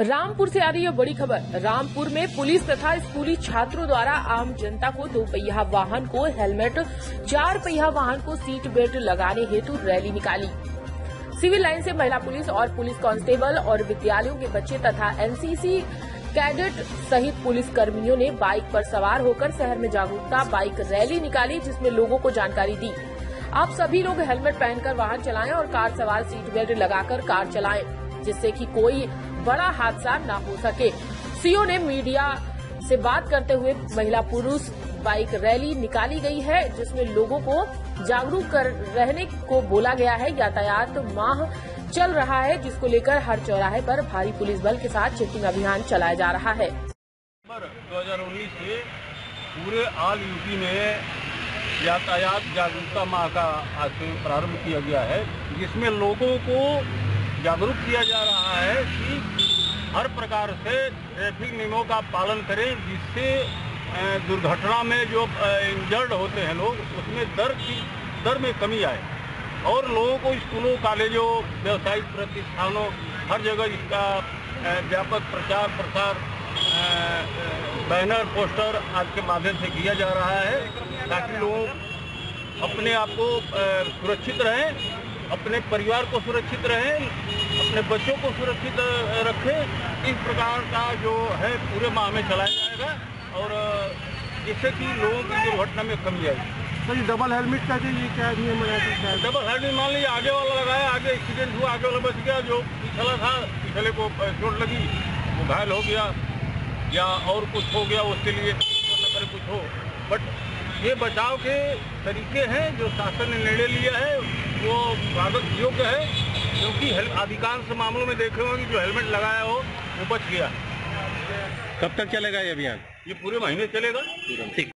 रामपुर से आ रही है बड़ी खबर। रामपुर में पुलिस तथा स्कूली छात्रों द्वारा आम जनता को दो पहिया वाहन को हेलमेट, चार पहिया वाहन को सीट बेल्ट लगाने हेतु रैली निकाली। सिविल लाइन से महिला पुलिस और पुलिस कांस्टेबल और विद्यालयों के बच्चे तथा एनसीसी कैडेट सहित पुलिस कर्मियों ने बाइक पर सवार होकर शहर में जागरूकता बाइक रैली निकाली, जिसमें लोगों को जानकारी दी। आप सभी लोग हेलमेट पहनकर वाहन चलाएं और कार सवार सीट बेल्ट लगाकर कार चलाएं, जिससे कि कोई बड़ा हादसा ना हो सके। सीओ ने मीडिया से बात करते हुए महिला पुरुष बाइक रैली निकाली गई है, जिसमें लोगों को जागरूक कर रहने को बोला गया है। यातायात माह चल रहा है, जिसको लेकर हर चौराहे पर भारी पुलिस बल के साथ चेकिंग अभियान चलाया जा रहा है। 2019 से पूरे ऑल यूपी में यातायात जागरूकता माह का आज प्रारंभ किया गया है, जिसमें लोगों को जागरूक किया जा रहा है कि हर प्रकार से ट्रैफिक नियमों का पालन करें, जिससे दुर्घटना में जो इंजर्ड होते हैं लोग, उसमें दर में कमी आए और लोगों को स्कूलों, कॉलेजों, व्यावसायिक प्रतिष्ठानों, हर जगह इसका व्यापक प्रचार प्रसार बैनर पोस्टर आदि के माध्यम से किया जा रहा है, ताकि लोग अपने आप को सुरक्षित रहें, अपने परिवार को सुरक्षित रहें, अपने बच्चों को सुरक्षित रखें। इस प्रकार का जो है पूरे माह में चलाया जाएगा और जिससे कि लोगों की दुर्घटना में कमी आएगी। सर, ये डबल हेलमेट का ये क्या नियम है? डबल हेलमेट मान लीजिए आगे वाला लगाया, आगे एक्सीडेंट हुआ, आगे वाला बच गया, जो पिछला था पिछले को चोट लगी, वो घायल हो गया या और कुछ हो गया, उसके लिए कुछ हो। बट ये बचाव के तरीके हैं जो शासन ने निर्णय लिया है, वो स्वागत योग्य है, क्योंकि अधिकांश मामलों में देखे होंगे जो हेलमेट लगाया हो वो बच गया। कब तक चलेगा ये अभियान? ये पूरे महीने चलेगा। ठीक।